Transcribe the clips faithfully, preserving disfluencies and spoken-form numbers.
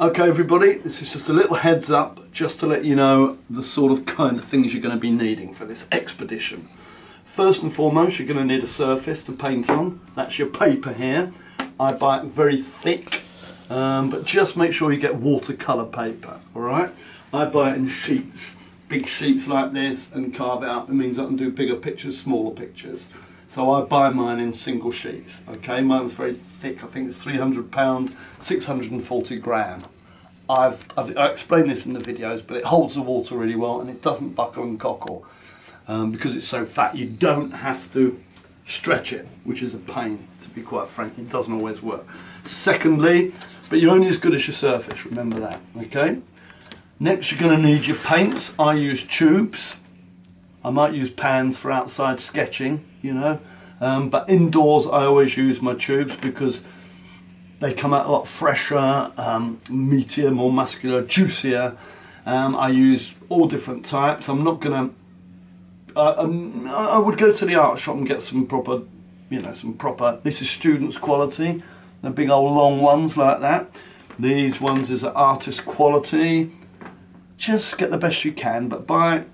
Okay everybody, this is just a little heads up just to let you know the sort of kind of things you're going to be needing for this expedition. First and foremost, you're going to need a surface to paint on. That's your paper here. I buy it very thick, um, but just make sure you get watercolour paper, alright? I buy it in sheets, big sheets like this, and carve it up. It means I can do bigger pictures, smaller pictures. So I buy mine in single sheets, okay? Mine's very thick, I think it's three hundred pounds, six hundred and forty gram. I've, I've I explained this in the videos, but it holds the water really well and it doesn't buckle and cockle um, because it's so fat. You don't have to stretch it, which is a pain, to be quite frank. It doesn't always work. Secondly, but you're only as good as your surface, remember that, okay? Next, you're gonna need your paints. I use tubes. I might use pans for outside sketching, you know, um, but indoors I always use my tubes because they come out a lot fresher, um, meatier, more muscular, juicier. Um, I use all different types. I'm not gonna, uh, um, I would go to the art shop and get some proper, you know, some proper, this is students quality, the big old long ones like that. These ones is artist quality. Just get the best you can, but buy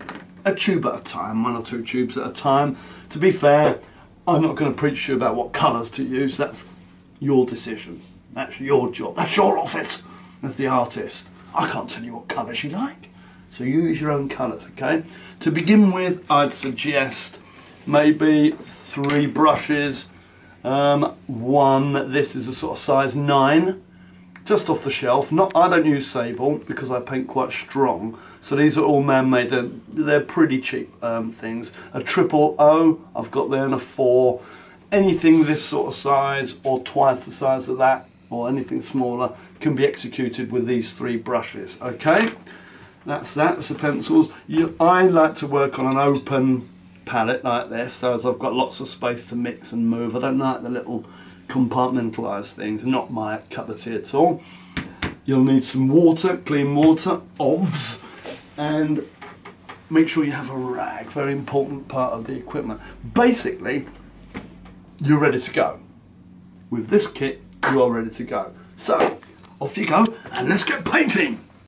a tube at a time, one or two tubes at a time. To be fair, I'm not going to preach to you about what colours to use. That's your decision. That's your job. That's your office as the artist. I can't tell you what colours you like. So use your own colours, okay? To begin with, I'd suggest maybe three brushes. Um, one, this is a sort of size nine. Just off the shelf. Not, I don't use sable because I paint quite strong. So these are all man-made. They're, they're pretty cheap um, things. A triple O I've got there and a four. Anything this sort of size or twice the size of that or anything smaller can be executed with these three brushes. Okay, that's that. That's the pencils. You, I like to work on an open palette like this, so as I've got lots of space to mix and move. I don't like the little compartmentalised things, not my cup of tea at all. You'll need some water, clean water, obvs, and make sure you have a rag, very important part of the equipment. Basically, you're ready to go. With this kit, you are ready to go. So, off you go, and let's get painting!